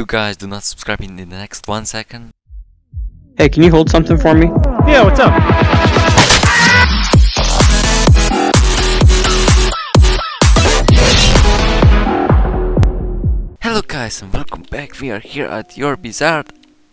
you guys do not subscribe in the next 1 second. Hey, can you hold something for me? Yeah, what's up? Hello guys and welcome back. We are here at Your Bizarre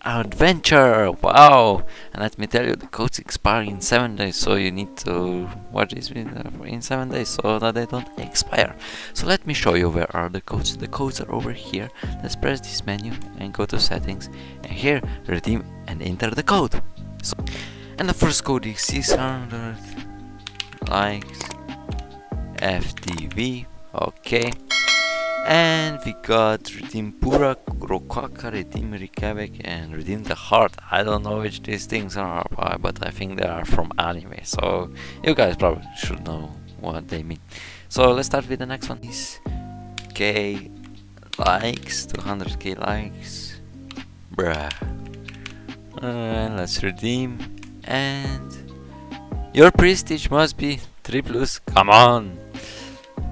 Adventure. Wow! And let me tell you, the codes expire in 7 days, so you need to watch this video in 7 days so that they don't expire. So let me show you where are the codes. The codes are over here. Let's press this menu and go to settings, and here redeem and enter the code. So, and the first code is 600 likes FTV. Okay. And we got redeem Pura, Rokaka, redeem Rikavek, and redeem the heart. I don't know which these things are, but I think they are from anime, so you guys probably should know what they mean. So let's start with the next one. Is K likes, 200k likes, bruh. And let's redeem. And your prestige must be 3+. Come on.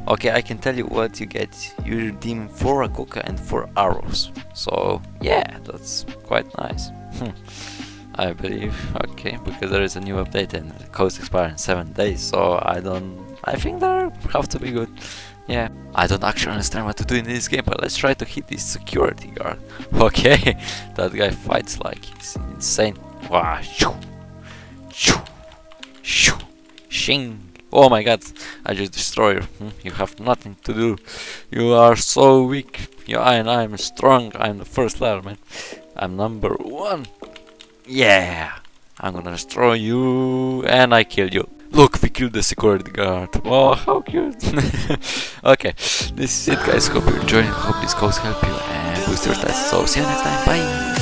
Okay, I can tell you what you get. You redeem 4 Rokaka and 4 arrows. So yeah, that's quite nice. I believe. Okay, because there is a new update and the codes expire in 7 days, so I think they have to be good. Yeah, I don't actually understand what to do in this game, but let's try to hit this security guard. Okay, that guy fights like he's insane. Wow, shoo, shoo, shoo, shing. Oh my god, I just destroyed you. You have nothing to do. You are so weak. I am strong. I'm the first level, man. I'm #1. Yeah. I'm gonna destroy you. And I killed you. Look, we killed the security guard. Oh, how cute. Okay, this is it guys. Hope you enjoyed. Hope this course helped you and boost your stats. So see you next time. Bye.